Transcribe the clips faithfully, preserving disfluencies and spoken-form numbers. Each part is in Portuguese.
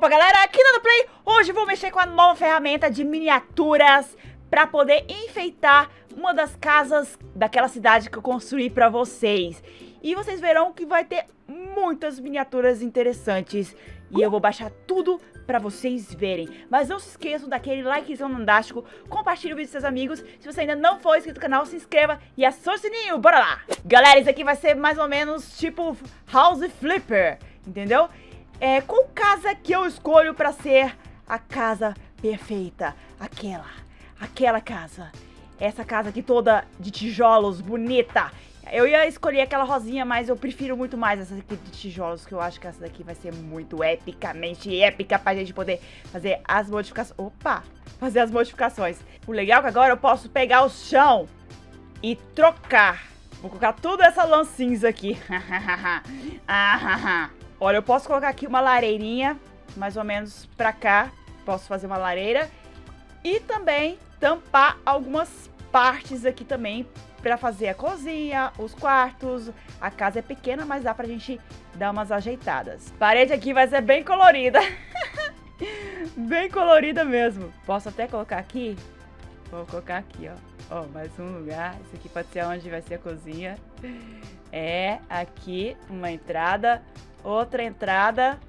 Opa, galera, aqui no Play, hoje vou mexer com a nova ferramenta de miniaturas para poder enfeitar uma das casas daquela cidade que eu construí para vocês. E vocês verão que vai ter muitas miniaturas interessantes e eu vou baixar tudo para vocês verem. Mas não se esqueçam daquele likezão fantástico, compartilhe o vídeo com seus amigos. Se você ainda não for inscrito no canal, se inscreva e acione o sininho, bora lá! Galera, isso aqui vai ser mais ou menos tipo House Flipper, entendeu? É, qual casa que eu escolho pra ser a casa perfeita? Aquela, aquela casa. Essa casa aqui toda de tijolos, bonita. Eu ia escolher aquela rosinha, mas eu prefiro muito mais essa aqui de tijolos, que eu acho que essa daqui vai ser muito epicamente épica pra gente poder fazer as modificações. Opa! Fazer as modificações. O legal é que agora eu posso pegar o chão e trocar. Vou colocar toda essa lã cinza aqui. ah, Olha, eu posso colocar aqui uma lareirinha, mais ou menos pra cá. Posso fazer uma lareira. E também tampar algumas partes aqui também pra fazer a cozinha, os quartos. A casa é pequena, mas dá pra gente dar umas ajeitadas. A parede aqui vai ser bem colorida. Bem colorida mesmo. Posso até colocar aqui. Vou colocar aqui, ó. Ó, oh, mais um lugar. Isso aqui pode ser onde vai ser a cozinha. É, aqui, uma entrada. Outra entrada.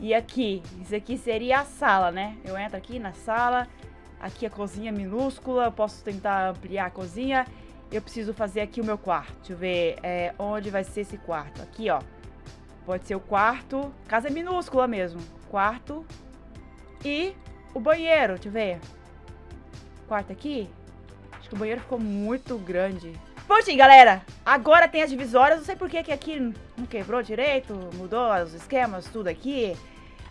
E aqui, isso aqui seria a sala, né? Eu entro aqui na sala. Aqui a cozinha minúscula. Eu posso tentar ampliar a cozinha. Eu preciso fazer aqui o meu quarto. Deixa eu ver é, onde vai ser esse quarto. Aqui, ó. Pode ser o quarto. Casa é minúscula mesmo. Quarto. E o banheiro. Deixa eu ver. Quarto aqui. Acho que o banheiro ficou muito grande. Enfim, galera, agora tem as divisórias. Não sei por que que aqui não quebrou direito, mudou os esquemas, tudo aqui.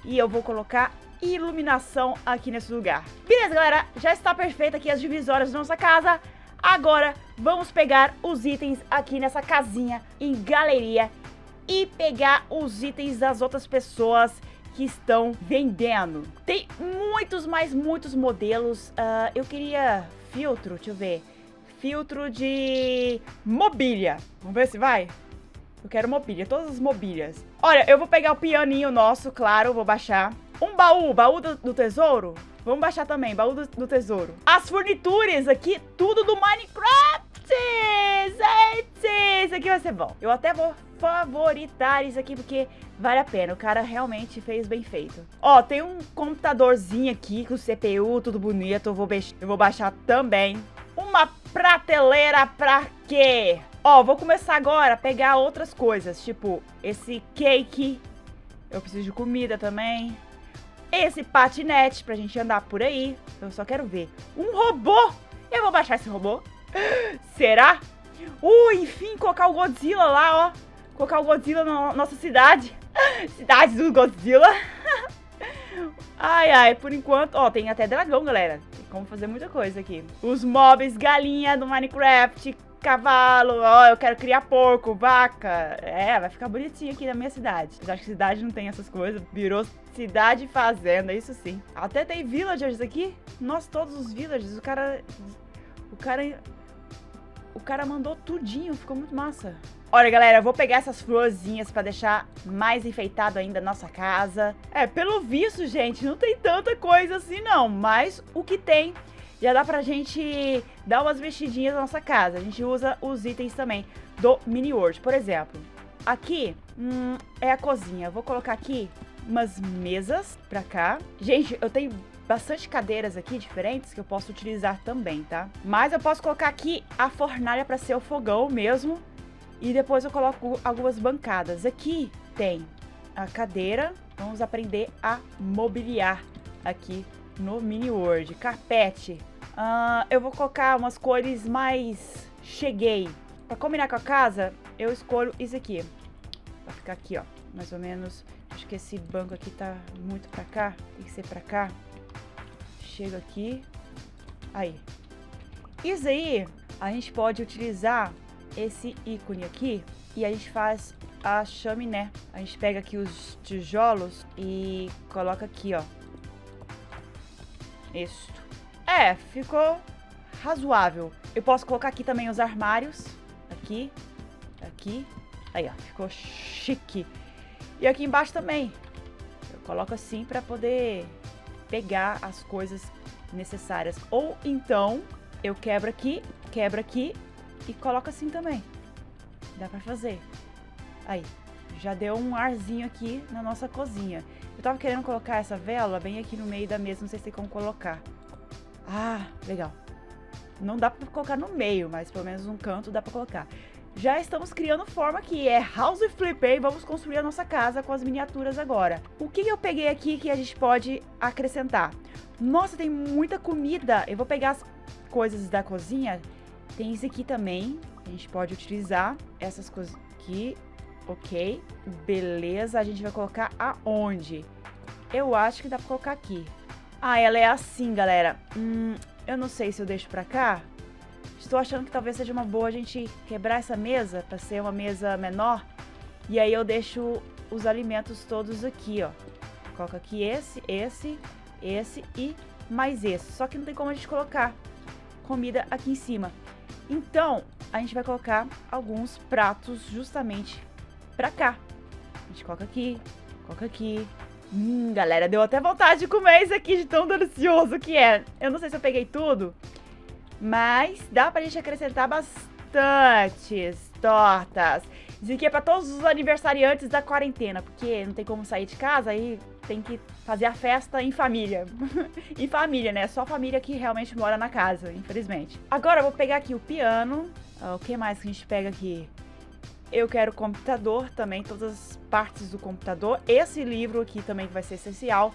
E eu vou colocar iluminação aqui nesse lugar. Beleza, galera, já está perfeita aqui as divisórias da nossa casa. Agora vamos pegar os itens aqui nessa casinha em galeria e pegar os itens das outras pessoas que estão vendendo. Tem muitos, mas muitos modelos. Uh, eu queria filtro, deixa eu ver. Filtro de mobília. Vamos ver se vai? Eu quero mobília, todas as mobílias. Olha, eu vou pegar o pianinho nosso, claro, vou baixar. Um baú, baú do, do tesouro. Vamos baixar também, baú do, do tesouro. As furnituras aqui, tudo do Minecraft. Gente, isso aqui vai ser bom. Eu até vou favoritar isso aqui, porque vale a pena. O cara realmente fez bem feito. Ó, tem um computadorzinho aqui com C P U, tudo bonito. Eu vou, eu vou baixar também. Uma prateleira pra quê? Ó, vou começar agora a pegar outras coisas, tipo esse cake. Eu preciso de comida também. Esse patinete pra gente andar por aí. Eu só quero ver. Um robô! Eu vou baixar esse robô. Será? Uh, enfim, colocar o Godzilla lá, ó. Colocar o Godzilla na nossa cidade. Cidade do Godzilla. Ai, ai, por enquanto... Ó, tem até dragão, galera. Vamos fazer muita coisa aqui. Os mobs, galinha do Minecraft, cavalo. Ó, oh, eu quero criar porco, vaca. É, vai ficar bonitinho aqui na minha cidade. Eu acho que cidade não tem essas coisas. Virou cidade e fazenda, isso sim. Até tem villagers aqui. Nossa, todos os villagers. O cara... O cara... O cara mandou tudinho. Ficou muito massa. Olha, galera, eu vou pegar essas florzinhas pra deixar mais enfeitado ainda a nossa casa. É, pelo visto, gente, não tem tanta coisa assim, não. Mas o que tem, já dá pra gente dar umas mexidinhas na nossa casa. A gente usa os itens também do Mini World. Por exemplo, aqui hum, é a cozinha. Eu vou colocar aqui umas mesas pra cá. Gente, eu tenho bastante cadeiras aqui diferentes que eu posso utilizar também, tá? Mas eu posso colocar aqui a fornalha pra ser o fogão mesmo. E depois eu coloco algumas bancadas. Aqui tem a cadeira. Vamos aprender a mobiliar aqui no Mini World. Carpete. Uh, eu vou colocar umas cores mais... Cheguei. Pra combinar com a casa, eu escolho isso aqui. Vai ficar aqui, ó. Mais ou menos. Acho que esse banco aqui tá muito pra cá. Tem que ser pra cá. Chego aqui. Aí. Isso aí, a gente pode utilizar... esse ícone aqui e a gente faz a chaminé. A gente pega aqui os tijolos e coloca aqui, ó. Isso. É, ficou razoável. Eu posso colocar aqui também os armários. Aqui, aqui. Aí, ó, ficou chique. E aqui embaixo também. Eu Coloco assim para poder pegar as coisas necessárias. Ou então eu quebro aqui, quebro aqui e coloco assim também. Dá para fazer. Aí, já deu um arzinho aqui na nossa cozinha. Eu tava querendo colocar essa vela bem aqui no meio da mesa, não sei se tem como colocar. Ah, legal. Não dá pra colocar no meio, mas pelo menos um canto dá pra colocar. Já estamos criando forma que é House Flipper e vamos construir a nossa casa com as miniaturas agora. O que eu peguei aqui que a gente pode acrescentar? Nossa, tem muita comida. Eu vou pegar as coisas da cozinha. Tem esse aqui também. A gente pode utilizar essas coisas aqui. Ok, beleza. A gente vai colocar aonde? Eu acho que dá pra colocar aqui. Ah, ela é assim, galera. Hum, eu não sei se eu deixo pra cá. Estou achando que talvez seja uma boa a gente quebrar essa mesa pra ser uma mesa menor. E aí eu deixo os alimentos todos aqui, ó. Coloca aqui esse, esse, esse e mais esse. Só que não tem como a gente colocar comida aqui em cima. Então, a gente vai colocar alguns pratos justamente pra cá. A gente coloca aqui, coloca aqui. Hum, galera, deu até vontade de comer isso aqui de tão delicioso que é. Eu não sei se eu peguei tudo, mas dá pra gente acrescentar bastantes tortas. Isso aqui é pra todos os aniversariantes da quarentena, porque não tem como sair de casa e tem que fazer a festa em família. Em família, né? Só a família que realmente mora na casa, infelizmente. Agora eu vou pegar aqui o piano. O que mais que a gente pega aqui? Eu quero computador também, todas as partes do computador. Esse livro aqui também vai ser essencial.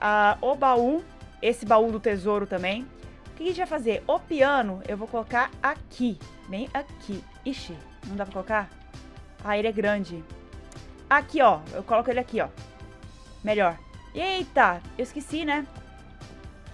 Ah, o baú, esse baú do tesouro também. O que a gente vai fazer? O piano eu vou colocar aqui, bem aqui. Ixi, não dá pra colocar? Ah, ele é grande. Aqui, ó, eu coloco ele aqui, ó. Melhor. Eita, eu esqueci, né?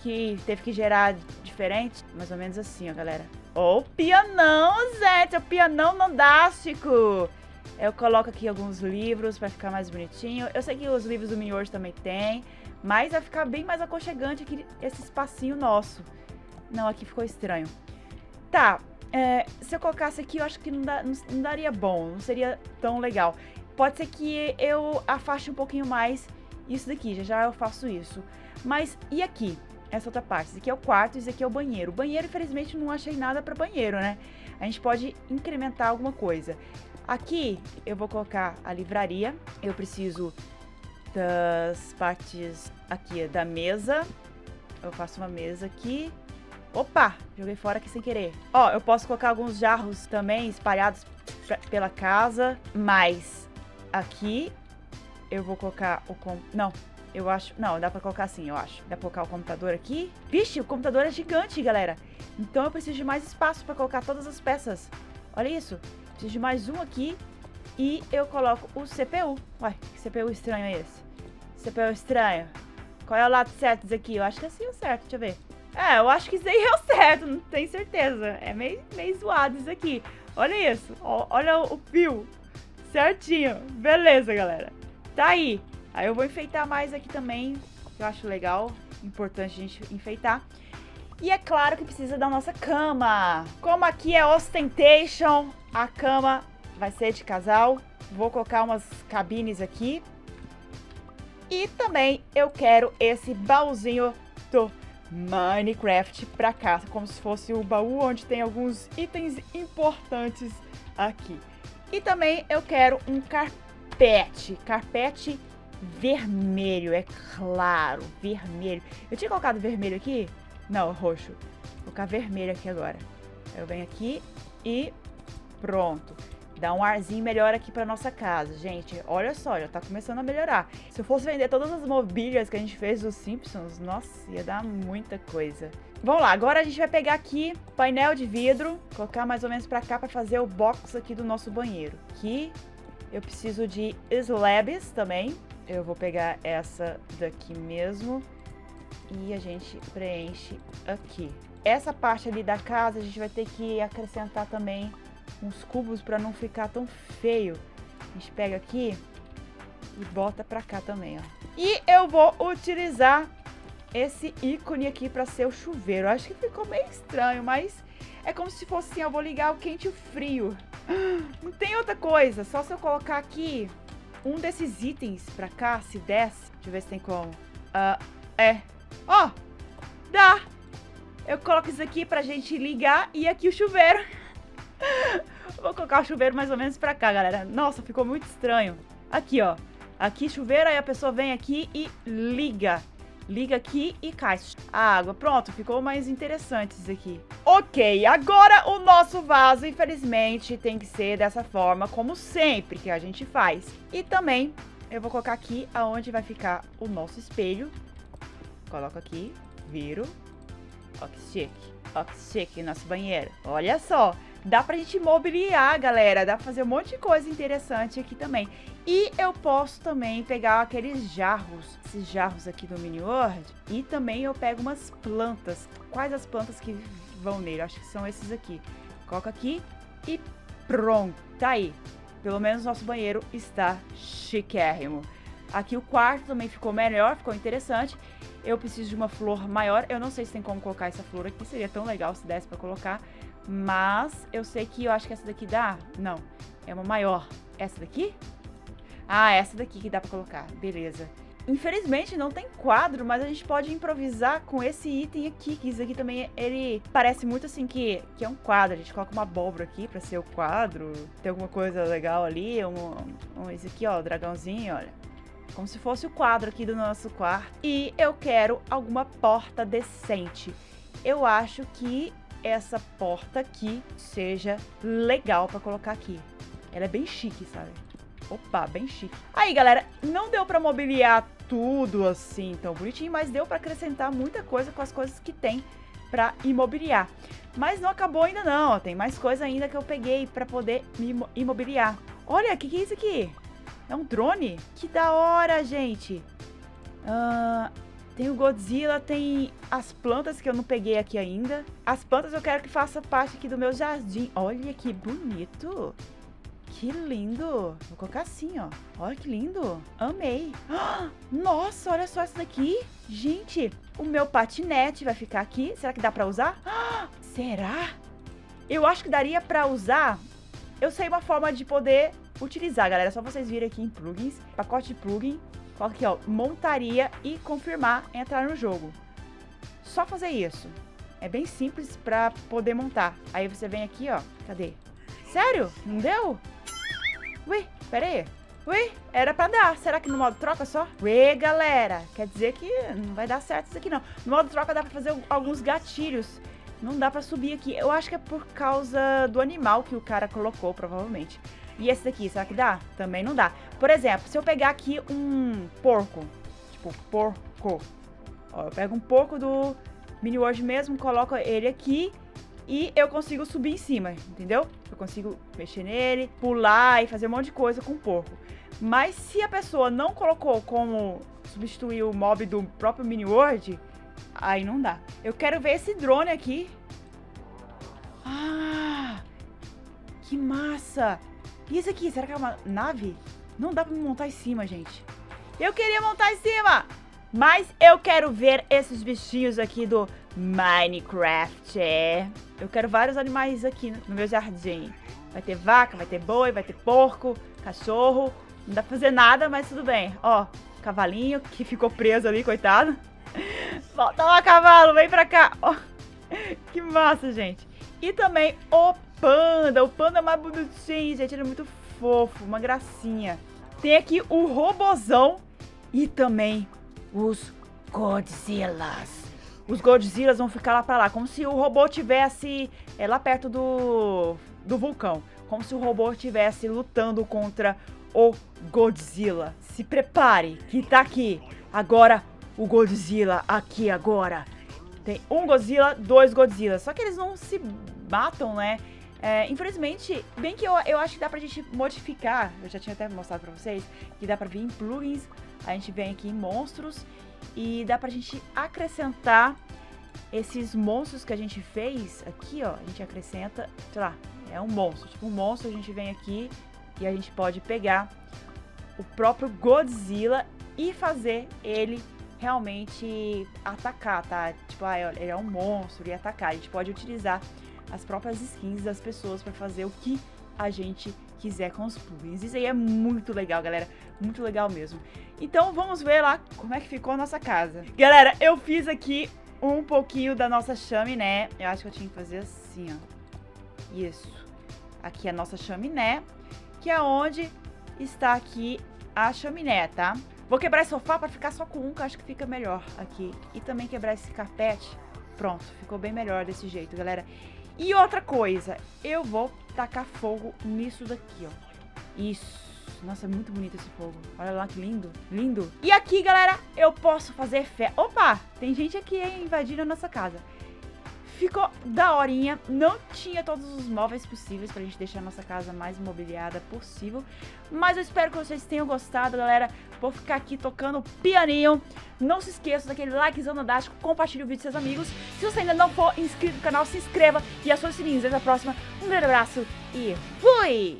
Que teve que gerar diferente. Mais ou menos assim, ó, galera. Ó, o pianão, gente, o pianão nodástico. Eu coloco aqui alguns livros pra ficar mais bonitinho. Eu sei que os livros do Mini World também tem, mas vai ficar bem mais aconchegante aqui esse espacinho nosso. Não, aqui ficou estranho. Tá, é, se eu colocasse aqui, eu acho que não, dá, não, não daria bom, não seria tão legal. Pode ser que eu afaste um pouquinho mais isso daqui, já já eu faço isso. Mas e aqui? Essa outra parte, esse aqui é o quarto, esse aqui é o banheiro. O banheiro, infelizmente, não achei nada pra banheiro, né? A gente pode incrementar alguma coisa. Aqui eu vou colocar a livraria. Eu preciso das partes aqui da mesa. Eu faço uma mesa aqui. Opa! Joguei fora aqui sem querer. Ó, eu posso colocar alguns jarros também espalhados pra, pela casa. Mas aqui eu vou colocar o... Com... Não. Eu acho... Não, dá pra colocar assim, eu acho. Dá pra colocar o computador aqui. Vixe, o computador é gigante, galera. Então eu preciso de mais espaço pra colocar todas as peças. Olha isso. Preciso de mais um aqui. E eu coloco o C P U. Ué, que C P U estranho é esse? C P U estranho. Qual é o lado certo disso aqui? Eu acho que assim é o certo, deixa eu ver. É, eu acho que isso aí é o certo, não tenho certeza. É meio, meio zoado isso aqui. Olha isso. Ó, olha o fio. Certinho. Beleza, galera. Tá aí. Aí eu vou enfeitar mais aqui também, que eu acho legal, importante a gente enfeitar. E é claro que precisa da nossa cama. Como aqui é ostentation, a cama vai ser de casal. Vou colocar umas cabines aqui. E também eu quero esse baúzinho do Minecraft pra cá, como se fosse o baú onde tem alguns itens importantes aqui. E também eu quero um carpete, carpete... vermelho, é claro, vermelho. Eu tinha colocado vermelho aqui? Não, roxo. Vou colocar vermelho aqui agora. Eu venho aqui e pronto. Dá um arzinho melhor aqui pra nossa casa. Gente, olha só, já tá começando a melhorar. Se eu fosse vender todas as mobílias que a gente fez dos Simpsons, nossa, ia dar muita coisa. Vamos lá, agora a gente vai pegar aqui painel de vidro, colocar mais ou menos pra cá pra fazer o box aqui do nosso banheiro. Aqui eu preciso de slabs também. Eu vou pegar essa daqui mesmo e a gente preenche aqui. Essa parte ali da casa a gente vai ter que acrescentar também uns cubos para não ficar tão feio. A gente pega aqui e bota pra cá também, ó. E eu vou utilizar esse ícone aqui para ser o chuveiro. Acho que ficou meio estranho, mas é como se fosse assim, eu vou ligar o quente e o frio. Não tem outra coisa, só se eu colocar aqui... um desses itens pra cá, se desce. Deixa eu ver se tem como. Uh, é. Ó, oh, dá. Eu coloco isso aqui pra gente ligar e aqui o chuveiro. Vou colocar o chuveiro mais ou menos pra cá, galera. Nossa, ficou muito estranho. Aqui, ó. Aqui chuveiro, aí a pessoa vem aqui e liga. Liga aqui e cai a água. Pronto, ficou mais interessante isso aqui. Ok, agora o nosso vaso, infelizmente, tem que ser dessa forma, como sempre que a gente faz. E também eu vou colocar aqui aonde vai ficar o nosso espelho. Coloco aqui, viro. Ó que chique, ó que chique, nosso banheiro. Olha só, dá pra gente mobiliar, galera. Dá pra fazer um monte de coisa interessante aqui também. E eu posso também pegar aqueles jarros, esses jarros aqui do Mini World. E também eu pego umas plantas. Quais as plantas que vão nele? Acho que são esses aqui. Coloco aqui e pronto. Tá aí. Pelo menos nosso banheiro está chiquérrimo. Aqui o quarto também ficou melhor, ficou interessante. Eu preciso de uma flor maior. Eu não sei se tem como colocar essa flor aqui. Seria tão legal se desse pra colocar. Mas eu sei que eu acho que essa daqui dá. Não, é uma maior. Essa daqui? Ah, essa daqui que dá pra colocar, beleza. Infelizmente não tem quadro, mas a gente pode improvisar com esse item aqui. Que isso aqui também, ele parece muito assim que, que é um quadro. A gente coloca uma abóbora aqui pra ser o quadro. Tem alguma coisa legal ali. um, um, Esse aqui, ó, o dragãozinho, olha. Como se fosse o quadro aqui do nosso quarto. E eu quero alguma porta decente. Eu acho que essa porta aqui seja legal pra colocar aqui. Ela é bem chique, sabe? Opa, bem chique. Aí, galera, não deu pra mobiliar tudo assim tão bonitinho, mas deu pra acrescentar muita coisa com as coisas que tem pra imobiliar. Mas não acabou ainda não, tem mais coisa ainda que eu peguei pra poder me imobiliar. Olha, o que que é isso aqui? É um drone? Que da hora, gente! Ahn... Uh... Tem o Godzilla, tem as plantas que eu não peguei aqui ainda. As plantas eu quero que faça parte aqui do meu jardim. Olha que bonito. Que lindo. Vou colocar assim, ó. Olha que lindo. Amei. Nossa, olha só isso daqui. Gente, o meu patinete vai ficar aqui. Será que dá pra usar? Será? Eu acho que daria pra usar. Eu sei uma forma de poder utilizar, galera. É só vocês virem aqui em plugins. Pacote de plugin. Coloca aqui, ó, montaria e confirmar, entrar no jogo. Só fazer isso. É bem simples pra poder montar. Aí você vem aqui, ó, cadê? Sério? Não deu? Ui, pera aí. Ui, era pra dar. Será que no modo troca só? Ui, galera, quer dizer que não vai dar certo isso aqui, não. No modo troca dá pra fazer alguns gatilhos. Não dá pra subir aqui. Eu acho que é por causa do animal que o cara colocou, provavelmente. E esse daqui, será que dá? Também não dá. Por exemplo, se eu pegar aqui um porco. Tipo, porco. Ó, eu pego um porco do Mini World mesmo, coloco ele aqui e eu consigo subir em cima, entendeu? Eu consigo mexer nele, pular e fazer um monte de coisa com o porco. Mas se a pessoa não colocou como substituir o mob do próprio Mini World, aí não dá. Eu quero ver esse drone aqui. Ah! Que massa! E isso aqui, será que é uma nave? Não dá pra me montar em cima, gente. Eu queria montar em cima! Mas eu quero ver esses bichinhos aqui do Minecraft. Eu quero vários animais aqui no meu jardim. Vai ter vaca, vai ter boi, vai ter porco, cachorro. Não dá pra fazer nada, mas tudo bem. Ó, cavalinho que ficou preso ali, coitado. Volta lá, cavalo, vem pra cá. Ó, que massa, gente. E também o panda, o panda é mais bonitinho, gente, ele é muito fofo, uma gracinha. Tem aqui o robozão e também os Godzillas. Os Godzillas vão ficar lá pra lá, como se o robô tivesse é, lá perto do, do vulcão. Como se o robô estivesse lutando contra o Godzilla. Se prepare, que tá aqui. Agora, o Godzilla, aqui agora. Tem um Godzilla, dois Godzillas, só que eles não se matam, né? É, infelizmente, bem que eu, eu acho que dá pra gente modificar. Eu já tinha até mostrado pra vocês que dá pra vir em plugins. A gente vem aqui em monstros e dá pra gente acrescentar esses monstros que a gente fez aqui, ó. A gente acrescenta, sei lá, é um monstro. Tipo, um monstro a gente vem aqui e a gente pode pegar o próprio Godzilla e fazer ele realmente atacar, tá? Tipo, ah, ele é um monstro e atacar. A gente pode utilizar as próprias skins das pessoas para fazer o que a gente quiser com os plugins. Isso aí é muito legal, galera, muito legal mesmo. Então vamos ver lá como é que ficou a nossa casa. Galera, eu fiz aqui um pouquinho da nossa chaminé. Eu acho que eu tinha que fazer assim, ó. Isso. Aqui é a nossa chaminé, que é onde está aqui a chaminé, tá? Vou quebrar esse sofá pra ficar só com um, que eu acho que fica melhor aqui. E também quebrar esse carpete. Pronto, ficou bem melhor desse jeito, galera. E outra coisa, eu vou tacar fogo nisso daqui, ó. Isso. Nossa, é muito bonito esse fogo. Olha lá que lindo, lindo. E aqui, galera, eu posso fazer fé. Opa, tem gente aqui invadindo a nossa casa. Ficou daorinha. Não tinha todos os móveis possíveis pra gente deixar a nossa casa mais mobiliada possível. Mas eu espero que vocês tenham gostado, galera. Vou ficar aqui tocando o pianinho. Não se esqueça daquele likezão nodástico. Compartilhe o vídeo com seus amigos. Se você ainda não for inscrito no canal, se inscreva. E acione o sininho. Até a próxima. Um grande abraço e fui!